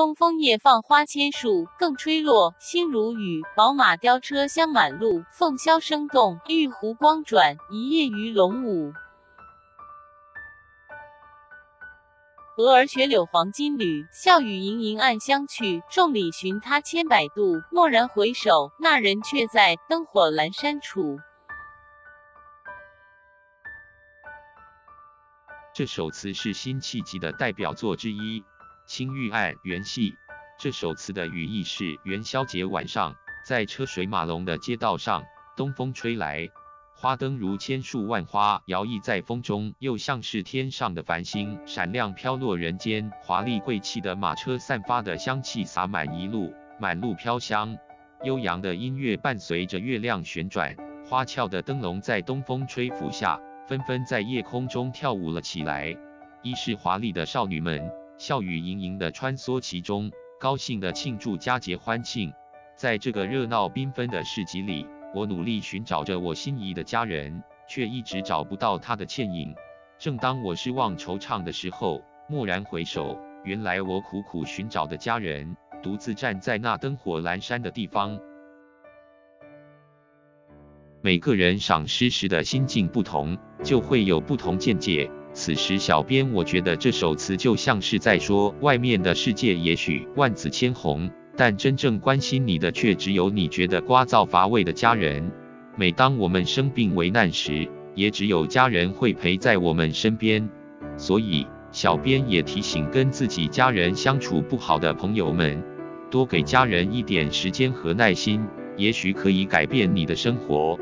东风夜放花千树，更吹落星如雨。宝马雕车香满路，凤箫声动，玉壶光转，一夜鱼龙舞。蛾儿雪柳黄金缕，笑语盈盈暗香去。众里寻他千百度，蓦然回首，那人却在灯火阑珊处。这首词是辛弃疾的代表作之一，《青玉案·元夕》。这首词的语意是元宵节晚上，在车水马龙的街道上，东风吹来，花灯如千束万花摇曳在风中，又像是天上的繁星，闪亮飘落人间。华丽贵气的马车散发的香气洒满一路，满路飘香。悠扬的音乐伴随着月亮旋转，花俏的灯笼在东风吹拂下，纷纷在夜空中跳舞了起来。衣饰华丽的少女们，笑语盈盈地穿梭其中，高兴地庆祝佳节欢庆。在这个热闹缤纷的市集里，我努力寻找着我心仪的佳人，却一直找不到她的倩影。正当我失望惆怅的时候，蓦然回首，原来我苦苦寻找的佳人，独自站在那灯火阑珊的地方。每个人赏诗时的心境不同，就会有不同见解。此时小编我觉得这首词就像是在说，外面的世界也许万紫千红，但真正关心你的却只有你觉得聒噪乏味的家人。每当我们生病危难时，也只有家人会陪在我们身边。所以小编也提醒跟自己家人相处不好的朋友们，多给家人一点时间和耐心，也许可以改变你的生活。